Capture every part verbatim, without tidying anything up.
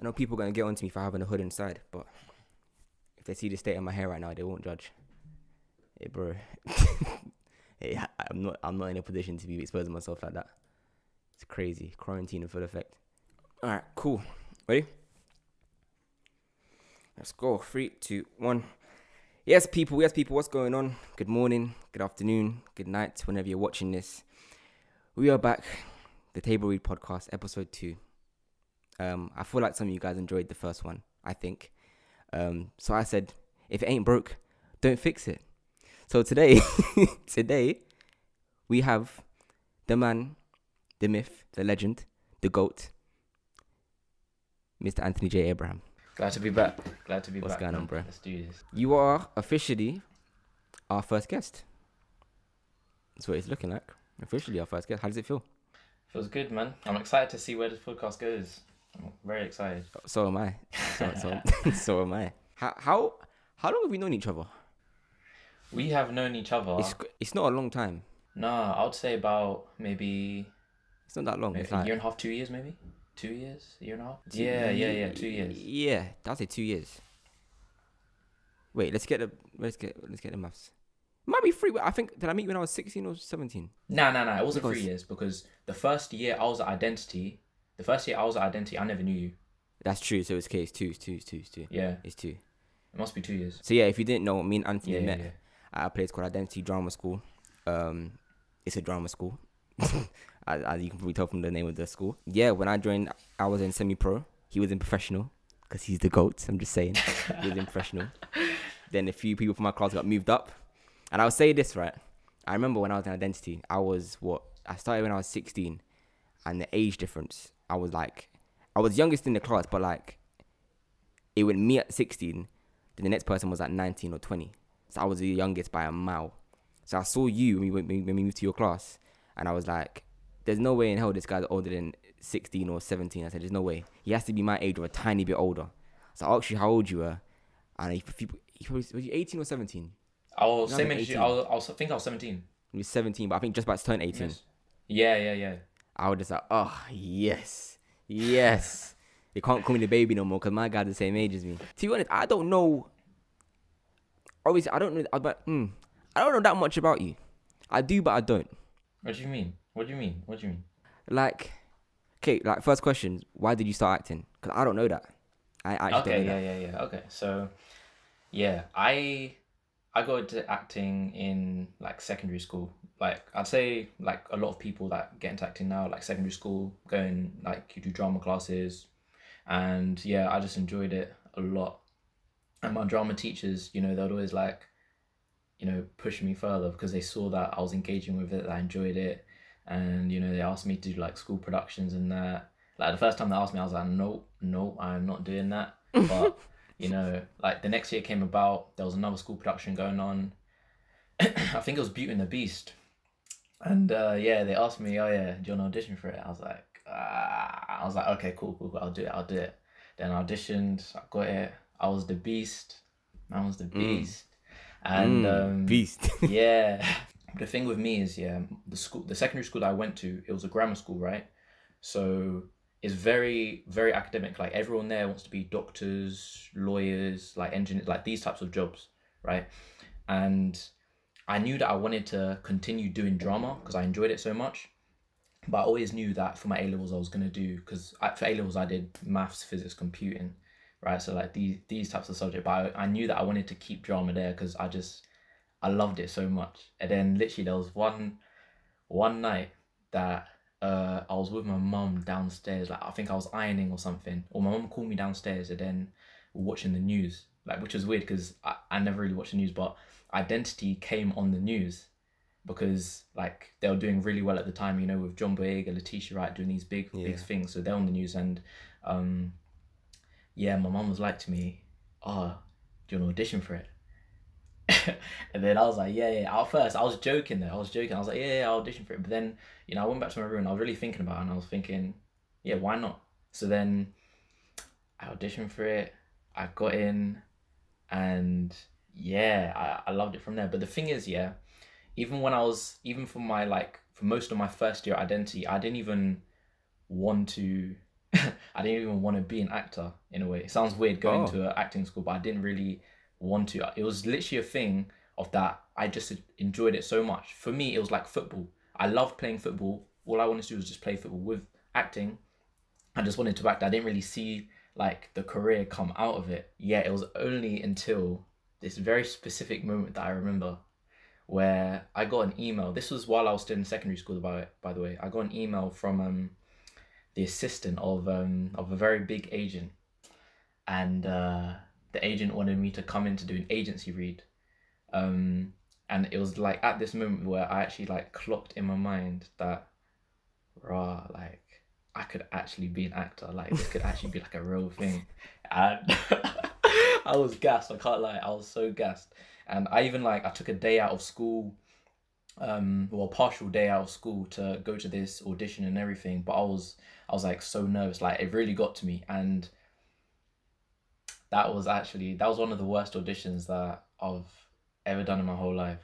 I know people are going to get onto me for having a hood inside, but if they see the state of my hair right now, they won't judge. Hey, bro. hey, I'm not, I'm not in a position to be exposing myself like that. It's crazy. Quarantine in full effect. All right, cool. Ready? Let's go. Three, two, one. Yes, people. Yes, people. What's going on? Good morning. Good afternoon. Good night. Whenever you're watching this, we are back. The Table Read Podcast, episode two. Um, I feel like some of you guys enjoyed the first one, I think. Um, so I said, if it ain't broke, don't fix it. So today, today, we have the man, the myth, the legend, the GOAT, Mister Anthony J. Abraham. Glad to be back. Glad to be What's back. What's going on, bro? Let's do this. You are officially our first guest. That's what it's looking like. Officially our first guest. How does it feel? Feels good, man. I'm excited to see where this podcast goes. I'm very excited. So am I. So, so, so am I. How, how how long have we known each other? We have known each other. It's, it's not a long time. Nah, I would say about maybe... It's not that long. It's like... A year and a half, two years maybe? Two years? A year and a half? Two, yeah, yeah, yeah, two years. Yeah, I'd say two years. Wait, let's get the let's get let's get the maths. Might be three. I think, did I meet when I was sixteen or seventeen? No, no, no. It wasn't because... three years because the first year I was at Identity, the first year I was at Identity, I never knew you. That's true. So it's okay. It's two. It's two. It's two. It's two. Yeah. It's two. It must be two years. So yeah, if you didn't know, me and Anthony yeah, met yeah, yeah. at a place called Identity Drama School. Um, it's a drama school. as, as you can probably tell from the name of the school. Yeah, when I joined, I was in semi-pro. He was in professional because he's the GOAT. I'm just saying. He was in professional. Then a few people from my class got moved up. And I'll say this, right? I remember when I was in Identity, I was what? I started when I was sixteen, and the age difference, I was like, I was youngest in the class, but like, it was me at sixteen, then the next person was like nineteen or twenty. So I was the youngest by a mile. So I saw you when we, when we moved to your class, and I was like, there's no way in hell this guy's older than sixteen or seventeen. I said, there's no way. He has to be my age or a tiny bit older. So I asked you how old you were, and he, he, he was, was you eighteen or seventeen? I was no, same age. I, was, I, was, I think I was seventeen. You were seventeen, but I think just about to turn eighteen. Yes. Yeah, yeah, yeah. I was just like, oh, yes. Yes. They can't call me the baby no more because my guy's the same age as me. To be honest, I don't know. Obviously, I don't know. But, mm, I don't know that much about you. I do, but I don't. What do you mean? What do you mean? What do you mean? Like, okay, like, first question, why did you start acting? Because I don't know that. I actually okay, don't know yeah, that. yeah, yeah. Okay, so, yeah, I... I got into acting in like secondary school. Like I'd say like a lot of people that get into acting now, like secondary school, going like you do drama classes. And yeah, I just enjoyed it a lot. And my drama teachers, you know, they'd always like, you know, push me further because they saw that I was engaging with it, that I enjoyed it. And, you know, they asked me to do like school productions and that. Like the first time they asked me, I was like, nope, nope, I'm not doing that. But you know, like the next year came about, there was another school production going on. I think it was Beauty and the Beast. And uh, yeah, they asked me, oh yeah, do you want to audition for it? I was like, ah. I was like, okay, cool, cool, cool, I'll do it, I'll do it. Then I auditioned, I got it. I was the beast. I was the beast. Mm. And mm, um, beast. yeah. The thing with me is, yeah, the school, the secondary school that I went to, it was a grammar school, right? So it's very, very academic. Like everyone there wants to be doctors, lawyers, like engineers, like these types of jobs, right? And I knew that I wanted to continue doing drama because I enjoyed it so much. But I always knew that for my A-levels I was going to do, because for A-levels I did maths, physics, computing, right? So like these, these types of subjects. But I, I knew that I wanted to keep drama there because I just, I loved it so much. And then literally there was one, one night that Uh, I was with my mum downstairs, like I think I was ironing or something, or my mum called me downstairs, and then we were watching the news, like, which was weird because I, I never really watched the news, but Identity came on the news because like they were doing really well at the time, you know, with John Boyega, Letitia Wright doing these big yeah. big things, so they're on the news. And um, yeah, my mum was like to me, oh, do you want to audition for it? And then I was like, yeah, yeah. At first, I was joking though. I was joking. I was like, yeah, yeah, I'll audition for it. But then, you know, I went back to my room and I was really thinking about it, and I was thinking, yeah, why not? So then I auditioned for it. I got in, and yeah, I, I loved it from there. But the thing is, yeah, even when I was, even for my, like, for most of my first year at Identity, I didn't even want to I didn't even want to be an actor in a way. It sounds weird going oh. to an acting school, but I didn't really want to. It was literally a thing of that. I just enjoyed it so much. For me, it was like football. I loved playing football. All I wanted to do was just play football. With acting, I just wanted to act. I didn't really see like the career come out of it. Yeah, it was only until this very specific moment that I remember where I got an email. This was while I was still in secondary school, by, by the way. I got an email from um, the assistant of, um, of a very big agent. And uh, the agent wanted me to come in to do an agency read. Um, and it was like at this moment where I actually like clocked in my mind that, rah, like, I could actually be an actor. Like, this could actually be like a real thing. And I was gassed, I can't lie. I was so gassed. And I even like, I took a day out of school, um, well, partial day out of school to go to this audition and everything. But I was, I was like so nervous. Like, it really got to me. And that was actually, that was one of the worst auditions that I've ever done in my whole life.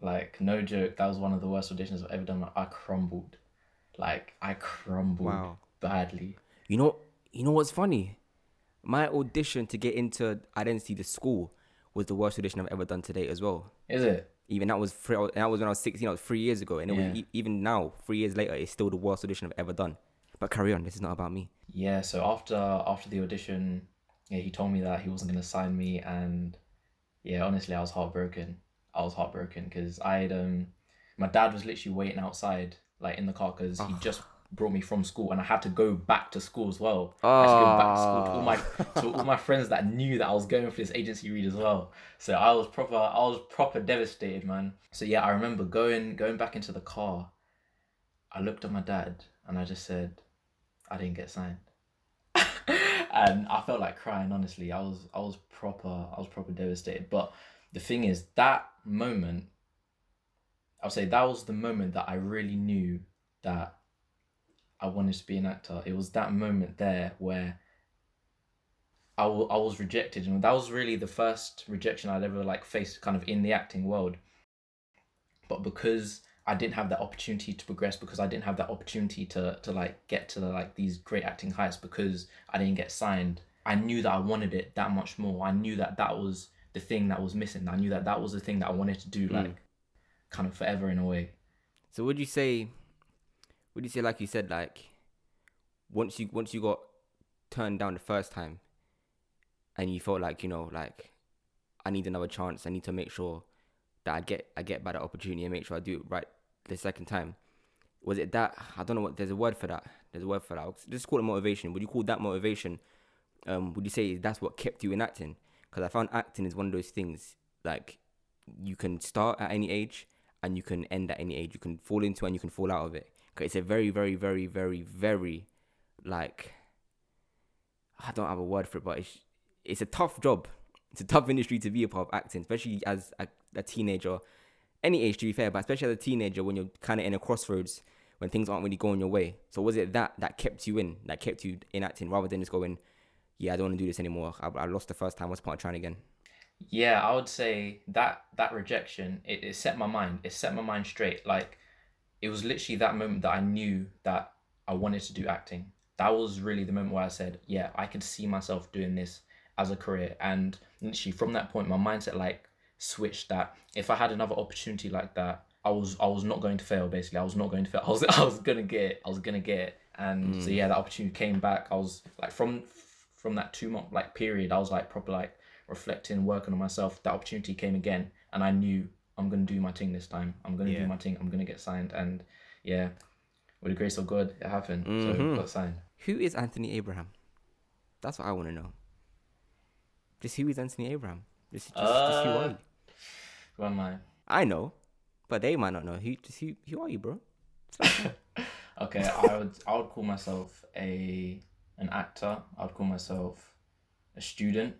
Like, no joke, that was one of the worst auditions I've ever done. I crumbled. Like, I crumbled wow. badly. You know, you know what's funny? My audition to get into Identity, the school, was the worst audition I've ever done to date as well. Is it? Even that was three, that was when I was sixteen. That was three years ago, and it yeah. was, even now, three years later, it's still the worst audition I've ever done. But carry on. This is not about me. Yeah. So after after the audition, yeah, he told me that he wasn't going to sign me, and yeah, honestly, I was heartbroken. I was heartbroken because I had um, my dad was literally waiting outside, like in the car, because oh. he just brought me from school, and I had to go back to school as well. Oh. I had to go back to school to all my to all my friends that knew that I was going for this agency read as well. So I was proper, I was proper devastated, man. So yeah, I remember going going back into the car. I looked at my dad and I just said, I didn't get signed, and I felt like crying. Honestly, I was I was proper I was proper devastated. But the thing is, that moment, I would say that was the moment that I really knew that I wanted to be an actor. It was that moment there where I, w I was rejected, and that was really the first rejection I'd ever like faced kind of in the acting world. But because I didn't have that opportunity to progress, because I didn't have that opportunity to, to like get to like these great acting heights, because I didn't get signed, I knew that I wanted it that much more. I knew that that was the thing that was missing. I knew that that was the thing that I wanted to do, like mm. kind of forever in a way. So would you say... Would you say, like you said, like once you once you got turned down the first time, and you felt like, you know, like I need another chance. I need to make sure that I get I get by that opportunity and make sure I do it right the second time. Was it that? I don't know what. There's a word for that. There's a word for that. I'll just call it motivation. Would you call that motivation? Um, would you say that's what kept you in acting? Because I found acting is one of those things like you can start at any age and you can end at any age. You can fall into it and you can fall out of it. It's a very, very, very, very, very, like, I don't have a word for it, but it's, it's a tough job. It's a tough industry to be a part of, acting, especially as a, a teenager, any age to be fair, but especially as a teenager when you're kind of in a crossroads, when things aren't really going your way. So was it that that kept you in, that kept you in acting, rather than just going, yeah, I don't want to do this anymore. I, I lost the first time. What's the point of trying again? Yeah, I would say that that rejection, it, it set my mind. It set my mind straight. Like, it was literally that moment that I knew that I wanted to do acting. That was really the moment where I said, yeah, I could see myself doing this as a career. And literally from that point, my mindset like switched that if I had another opportunity like that, I was I was not going to fail, basically. I was not going to fail. I was, I was going to get it. I was going to get it. And mm. so, yeah, that opportunity came back. I was like, from from that two-month like period, I was like proper like reflecting, working on myself. That opportunity came again. And I knew, I'm going to do my thing this time. I'm going to yeah. do my thing. I'm going to get signed. And yeah, with the grace of God, it happened. Mm-hmm. So I got signed. Who is Anthony Abraham? That's what I want to know. Just who is Anthony Abraham? Just, just, uh, just who are you? Who am I? I know, but they might not know. Who, just who, who are you, bro? Okay, I would, I would call myself a an actor. I would call myself a student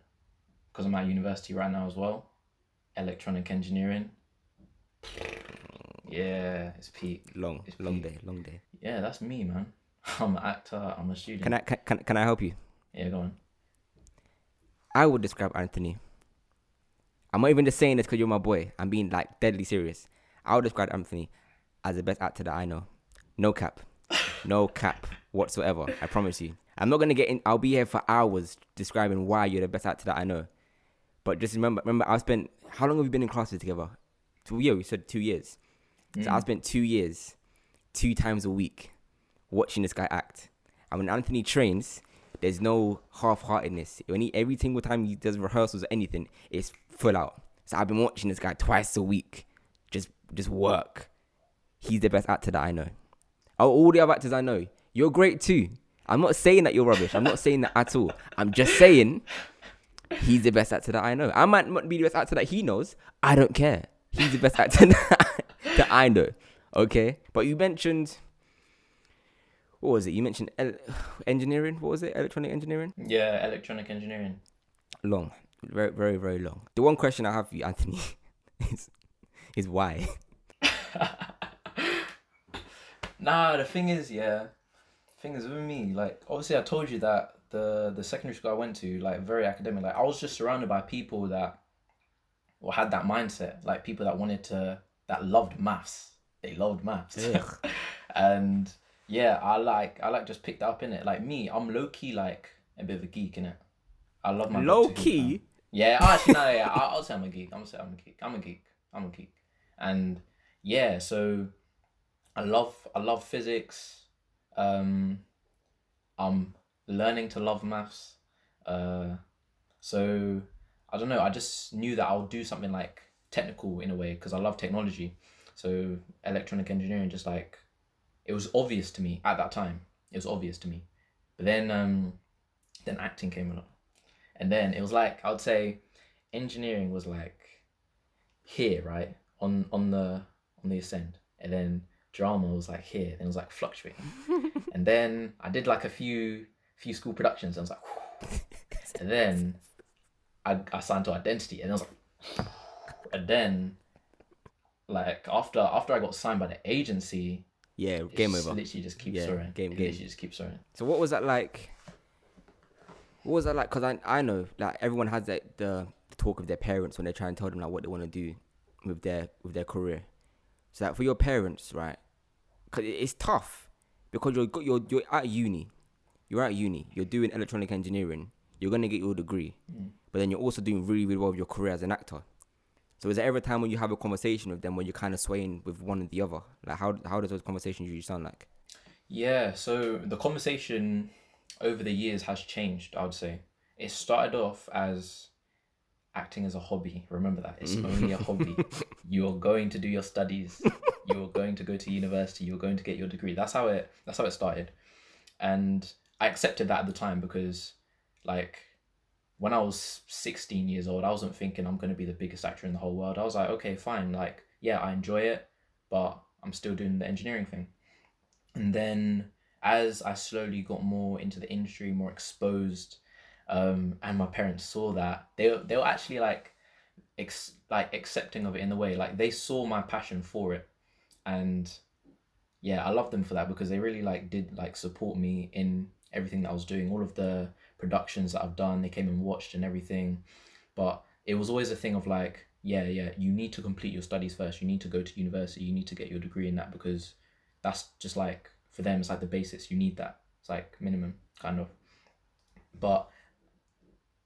because I'm at university right now as well. Electronic engineering. Yeah, it's peak. Long, it's long peak. day, long day. Yeah, that's me, man. I'm an actor. I'm a student. Can I can can I help you? Yeah, go on. I would describe Anthony. I'm not even just saying this because you're my boy. I'm being like deadly serious. I would describe Anthony as the best actor that I know. No cap, No cap whatsoever. I promise you. I'm not going to get in. I'll be here for hours describing why you're the best actor that I know. But just remember, remember, I spent... How long have we been in classes together? Two, yeah, we said two years. Mm. So I spent two years, two times a week, watching this guy act. And when Anthony trains, there's no half-heartedness. When he, every single time he does rehearsals or anything, it's full out. So I've been watching this guy twice a week. Just, just work. He's the best actor that I know. Oh, all the other actors I know, you're great too. I'm not saying that you're rubbish. I'm not saying that at all. I'm just saying he's the best actor that I know. I might not be the best actor that he knows. I don't care. He's the best actor that, that I know. Okay? But you mentioned... What was it? You mentioned engineering. What was it? Electronic engineering? Yeah, electronic engineering. Long. Very, very, very long. The one question I have for you, Anthony, is, is why? Nah, the thing is, yeah... Thing is with me, like obviously I told you that the the secondary school I went to, like very academic, like I was just surrounded by people that or had that mindset, like people that wanted to, that loved maths. They loved maths. And yeah, I like I like just picked up in it. Like me, I'm low key like a bit of a geek in it. I love my low key. Yeah, actually no, yeah, I, I'll say I'm a geek. I'm gonna say I'm a geek. I'm a geek. I'm a geek. And yeah, so I love I love physics. Um, I'm learning to love maths. Uh, so I don't know. I just knew that I'll do something like technical in a way because I love technology. So electronic engineering, just like it was obvious to me at that time. It was obvious to me. But then, um, then acting came along, and then it was like I would say engineering was like here, right on on the on the ascend, and then drama was like here, and it was like fluctuating. And then I did like a few few school productions, and I was like, whew. And then I, I signed to Identity, and I was like, whew. And then like after after I got signed by the agency, yeah, game just over. Literally just keeps yeah, soaring. Game, it game. Literally just keeps soaring. So what was that like? What was that like? Because I I know like everyone has that the, the talk of their parents when they try and tell them like what they want to do with their with their career. So like for your parents, right? Because it's tough because you're, you're, you're at uni, you're at uni, you're doing electronic engineering, you're going to get your degree, mm. but then you're also doing really, really well with your career as an actor. So is there ever a time when you have a conversation with them when you're kind of swaying with one or the other? Like how, how does those conversations usually sound like? Yeah, so the conversation over the years has changed, I would say. It started off as acting as a hobby. Remember that. It's only a hobby. You're going to do your studies. You're going to go to university, you're going to get your degree. That's how it that's how it started. And I accepted that at the time because like when I was sixteen years old, I wasn't thinking I'm gonna be the biggest actor in the whole world. I was like, okay, fine, like yeah, I enjoy it, but I'm still doing the engineering thing. And then as I slowly got more into the industry, more exposed, um, and my parents saw that, they they were actually like ex like accepting of it in a way. Like they saw my passion for it. And yeah, I love them for that because they really like did like support me in everything that I was doing, all of the productions that I've done. They came and watched and everything, but it was always a thing of like, yeah, yeah, you need to complete your studies first. You need to go to university. You need to get your degree in that because that's just like for them. It's like the basics. You need that. It's like minimum kind of. But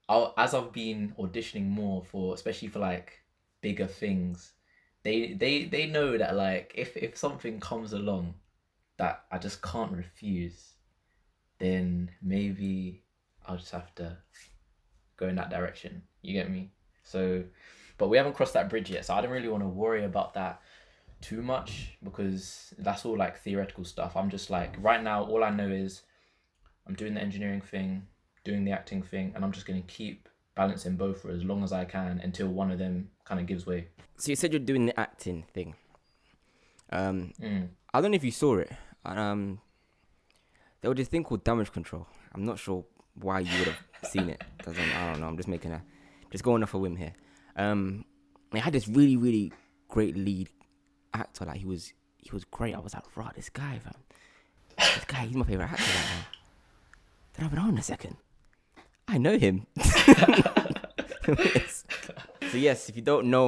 I'll, as I've been auditioning more for, especially for like bigger things, They, they they know that like if, if something comes along that I just can't refuse, then maybe I'll just have to go in that direction. You get me? So, but we haven't crossed that bridge yet, so I don't really want to worry about that too much because that's all like theoretical stuff. I'm just like, right now, all I know is I'm doing the engineering thing, doing the acting thing, and I'm just going to keep balancing both for as long as I can until one of them kind of gives way. So you said you're doing the acting thing. Um, mm. I don't know if you saw it. Um, there was this thing called Damage Control. I'm not sure why you would have seen it. I don't know. I'm just making a, just going off a whim here. Um, they had this really, really great lead actor. Like he was, he was great. I was like, right, this guy, man. This guy, he's my favorite actor right now. Then I've been on a second. I know him. So yes, if you don't know,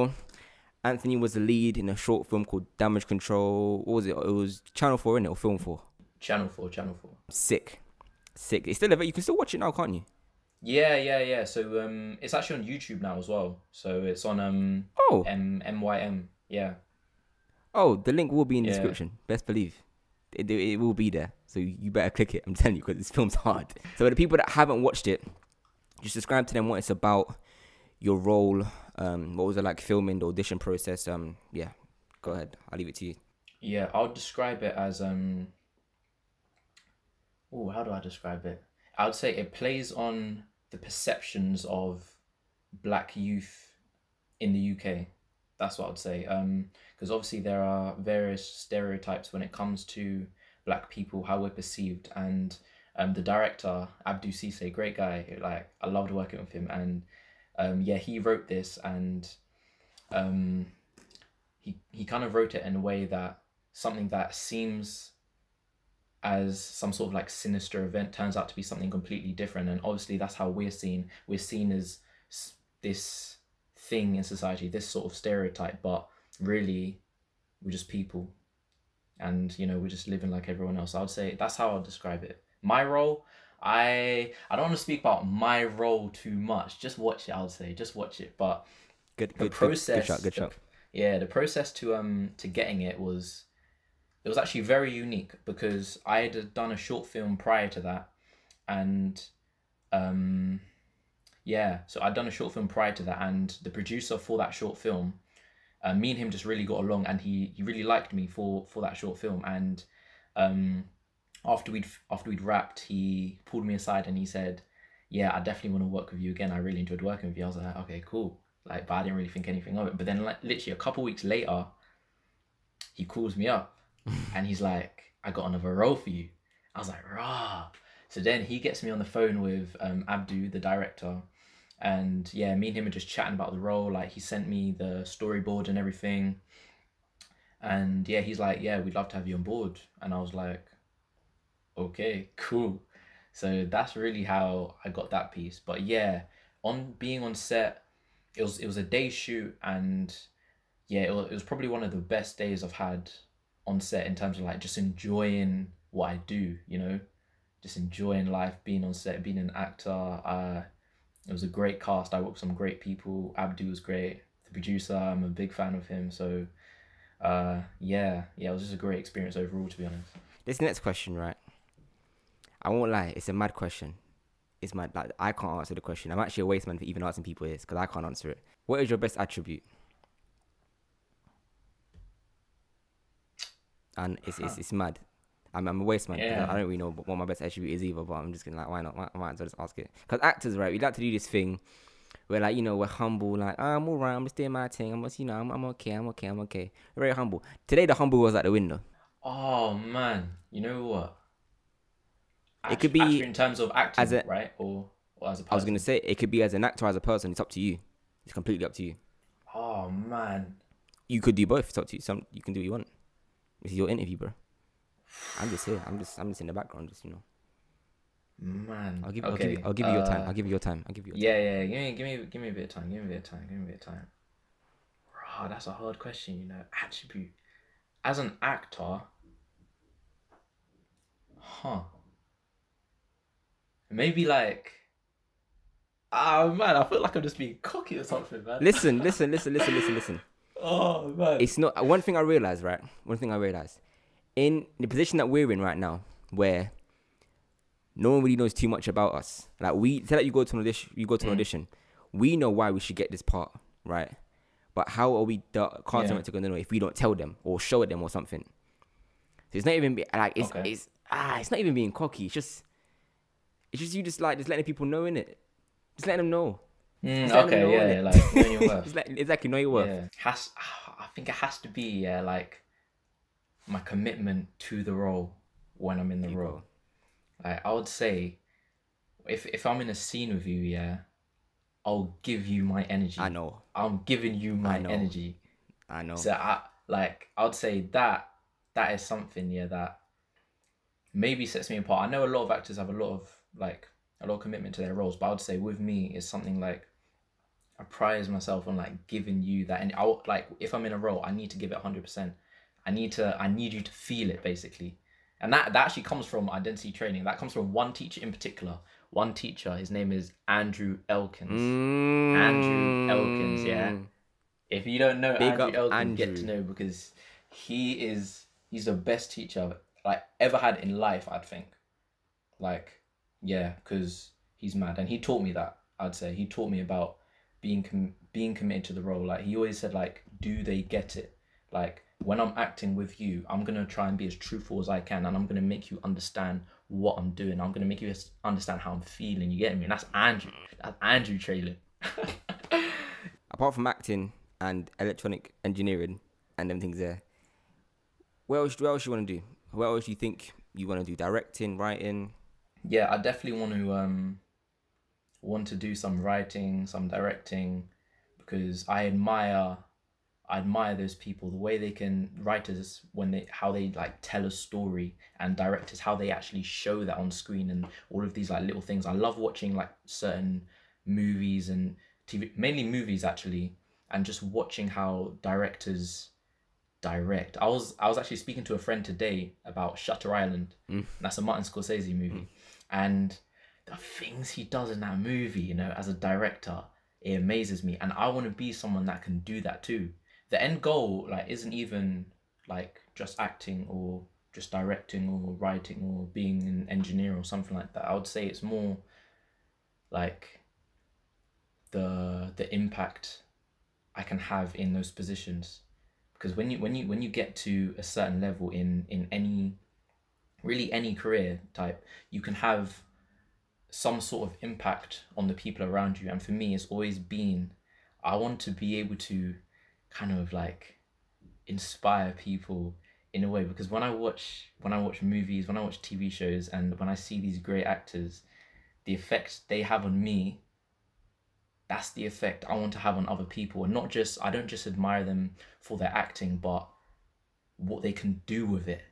Anthony was the lead in a short film called Damage Control. What was it? It was Channel Four, innit? Or Film Four? Channel Four, Channel Four. Sick, sick. It's still available. You can still watch it now, can't you? Yeah, yeah, yeah. So um, it's actually on YouTube now as well. So it's on um, oh, M M Y M. Yeah. Oh, the link will be in the yeah. description. Best believe, it it will be there. So you better click it. I'm telling you, because this film's hard. So the people that haven't watched it, just describe to them what it's about, your role. Um, what was it like filming the audition process? Um, yeah. Go ahead. I'll leave it to you. Yeah, I'll describe it as um. Oh, how do I describe it? I would say it plays on the perceptions of black youth in the U K. That's what I'd say. Because um, obviously there are various stereotypes when it comes to black people, how we're perceived. And um, the director, Abdusisse, great guy. Like, I loved working with him. And um, yeah, he wrote this, and um, he, he kind of wrote it in a way that something that seems as some sort of like sinister event turns out to be something completely different. And obviously that's how we're seen. We're seen as this thing in society, this sort of stereotype, but really we're just people. And, you know, we're just living like everyone else. I would say that's how I'll describe it. My role, I I don't want to speak about my role too much. Just watch it, I would say. Just watch it. But good, the good, process, good, good shot, good shot. The, yeah, the process to um to getting it was... It was actually very unique, because I had done a short film prior to that, and um, yeah, so I'd done a short film prior to that, and the producer for that short film, uh, me and him just really got along, and he, he really liked me for for that short film. And um, after we'd after we'd wrapped, he pulled me aside and he said, "Yeah, I definitely want to work with you again. I really enjoyed working with you." I was like, "Okay, cool," like, but I didn't really think anything of it. But then, like, literally a couple weeks later, he calls me up. And he's like, "I got another role for you." I was like, "Rah!" So then he gets me on the phone with um, Abdu, the director, and yeah, me and him are just chatting about the role. Like, he sent me the storyboard and everything, and yeah, he's like, "Yeah, we'd love to have you on board." And I was like, "Okay, cool." So that's really how I got that piece. But yeah, on being on set, it was it was a day shoot, and yeah, it was, it was probably one of the best days I've had on set, in terms of like just enjoying what I do, you know, just enjoying life, being on set, being an actor. Uh, it was a great cast. I worked with some great people. Abdu was great. The producer, I'm a big fan of him. So uh, yeah, yeah, it was just a great experience overall, to be honest. This next question, right? I won't lie, it's a mad question. It's mad. Like, I can't answer the question. I'm actually a waste man for even asking people this, because I can't answer it. What is your best attribute? And it's, huh. it's it's mad. I'm I'm a waste man. Yeah. I don't really know what my best attribute is either. But I'm just gonna, like, why not? Why, I might as well just ask it. Because actors, right? We like to do this thing where, like, you know, we're humble. Like, oh, I'm alright. I'm just doing my thing. I'm just, you know, I'm I'm okay. I'm okay. I'm okay. We're very humble. Today, the humble was out the window. Oh man, you know what? Act it could be in terms of acting, as a, right? Or, or as a person. I was gonna say it could be as an actor, as a person. It's up to you. It's completely up to you. Oh man. You could do both. It's up to you. Some you can do what you want. It's your interview, bro. I'm just here. I'm just. I'm just in the background, just, you know. Man, I'll give. Okay. I'll give you, I'll give you uh, your time. I'll give you your time. I'll give you. Your yeah, time. yeah. Give me, give me, give me a bit of time. Give me a bit of time. Give me a bit of time. Bro, that's a hard question, you know. Attribute as an actor, huh? Maybe like. Oh man, I feel like I'm just being cocky or something, man. Listen, listen, listen, listen, listen, listen. Oh man. It's not one thing I realized, right? One thing I realized in the position that we're in right now, where no one really knows too much about us. Like, we say that you go to an audition, you go to an mm. audition. We know why we should get this part, right? But how are we the cast yeah. going to know if we don't tell them or show them or something? So it's not even be, like it's okay. it's ah it's not even being cocky. It's just it's just you just like just letting people know, innit? Just letting them know. Mm, okay, yeah, yeah, like, know your worth. It's like, exactly, know your worth. Yeah. Has, I think it has to be, yeah, like, my commitment to the role when I'm in the People. role. Like, I would say, if if I'm in a scene with you, yeah, I'll give you my energy. I know. I'm giving you my I energy. I know. So, I, like, I would say that, that is something, yeah, that maybe sets me apart. I know a lot of actors have a lot of, like, a lot of commitment to their roles, but I would say with me, it's something like, I prize myself on like giving you that, and I like if I'm in a role, I need to give it one hundred percent. I need to, I need you to feel it basically. And that, that actually comes from identity training. That comes from one teacher in particular. One teacher, his name is Andrew Elkins. Mm. Andrew Elkins, yeah. If you don't know Big Andrew Elkins, Andrew. Get to know, because he is, he's the best teacher I've ever had in life, I think. Like, yeah, because he's mad. And he taught me that, I'd say. He taught me about being com being committed to the role. Like, he always said, like, do they get it? Like, when I'm acting with you, I'm going to try and be as truthful as I can, and I'm going to make you understand what I'm doing. I'm going to make you understand how I'm feeling. You get me? And that's Andrew. That's Andrew Traylor. Apart from acting and electronic engineering and them things there, what else, what else you want to do? What else do you think you want to do? Directing, writing? Yeah, I definitely want to um, want to do some writing, some directing, because I admire... I admire those people, the way they can, writers, when they, how they like tell a story, and directors, how they actually show that on screen, and all of these like little things. I love watching like certain movies and T V, mainly movies actually, and just watching how directors direct. I was, I was actually speaking to a friend today about Shutter Island. Mm. That's a Martin Scorsese movie. Mm. And the things he does in that movie, you know, as a director, it amazes me. And I want to be someone that can do that too. The end goal like isn't even like just acting or just directing or writing or being an engineer or something like that. I would say it's more like the the impact I can have in those positions, because when you when you when you get to a certain level in in any really any career type, you can have some sort of impact on the people around you. And for me, it's always been, I want to be able to kind of like inspire people in a way, because when I watch when I watch movies, when I watch T V shows, and when I see these great actors, the effect they have on me, that's the effect I want to have on other people. And not just, I don't just admire them for their acting, but what they can do with it,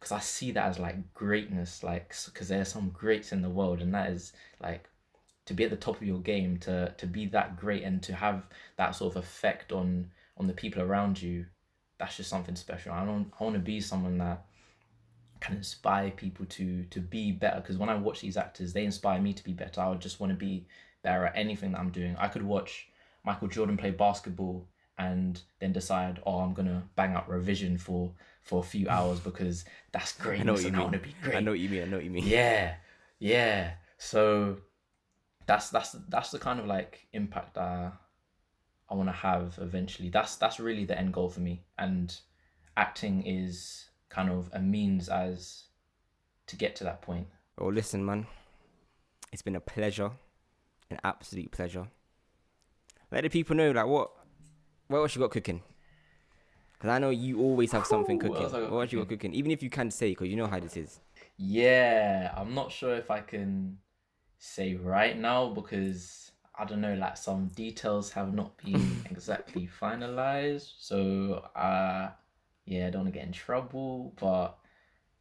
because I see that as like greatness, like, because there are some greats in the world, and that is like to be at the top of your game, to to be that great, and to have that sort of effect on on the people around you. That's just something special. I don't I want to be someone that can inspire people to to be better, because when I watch these actors, they inspire me to be better. I would just want to be better at anything that I'm doing. I could watch Michael Jordan play basketball and then decide, oh, I'm gonna bang out revision for for a few hours because that's great. I know what you mean. I want to be great. I know what you mean. I know what you mean. Yeah, yeah. So that's that's that's the kind of like impact that I, I want to have eventually. That's that's really the end goal for me, and acting is kind of a means as to get to that point. Oh, listen, man, it's been a pleasure, an absolute pleasure. Let the people know, like, what what else you got cooking? Because I know you always have something Ooh, cooking. What, got what else you got cooking? Even if you can say, because you know how this is. Yeah, I'm not sure if I can say right now, because I don't know, like some details have not been exactly finalized. So, uh, yeah, I don't want to get in trouble, but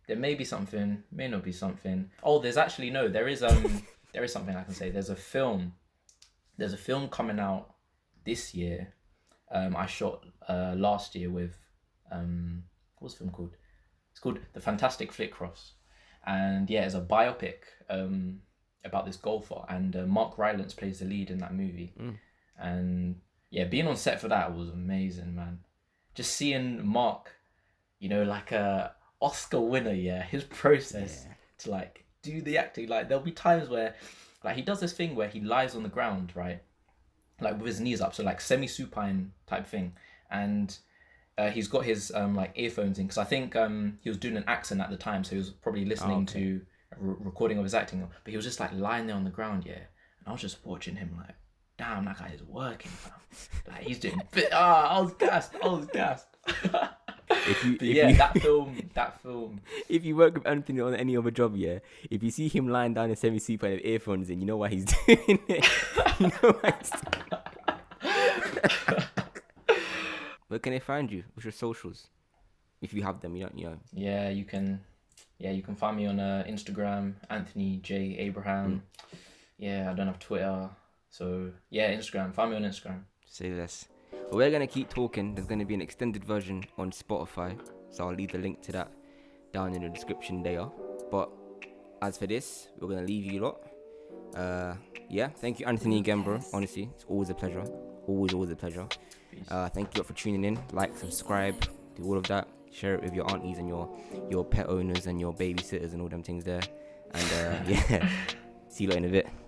there may be something, may not be something. Oh, there's actually, no, there is, um, there is something I can say. There's a film, there's a film coming out this year. Um, I shot, uh, last year with, um, what's the film called? It's called The Fantastic Flitcross. And yeah, it's a biopic, um, about this golfer, and uh, Mark Rylance plays the lead in that movie. Mm. And yeah, being on set for that was amazing, man. Just seeing Mark, you know, like a Oscar winner, yeah, his process yeah. to like do the acting. Like there'll be times where like he does this thing where he lies on the ground, right? Like with his knees up, so like semi-supine type thing. And uh, he's got his um, like earphones in, because I think um, he was doing an accent at the time, so he was probably listening oh, okay. to recording of his acting, but he was just like lying there on the ground, yeah, and I was just watching him like, damn, that guy is working, man. Like he's doing bit ah oh, I was gassed I was gassed if you, but if yeah you, that film that film if you work with Anthony on any other job, yeah, if you see him lying down in semi-supine with earphones in, you know why he's doing it. You know why he's doing it. Where can they find you? What's your socials, if you have them? You don't, you know. Yeah, you can Yeah, you can find me on uh, Instagram, Anthony J. Abraham. Mm. Yeah, I don't have Twitter. So, yeah, Instagram. Find me on Instagram. Say less. Well, we're going to keep talking. There's going to be an extended version on Spotify. So I'll leave the link to that down in the description there. But as for this, we're gonna leave you lot. Uh yeah, thank you, Anthony, again, bro. Honestly, it's always a pleasure. Always, always a pleasure. Uh thank you lot for tuning in. Like, subscribe, do all of that. Share it with your aunties and your your pet owners and your babysitters and all them things there. And uh yeah, see you later in a bit.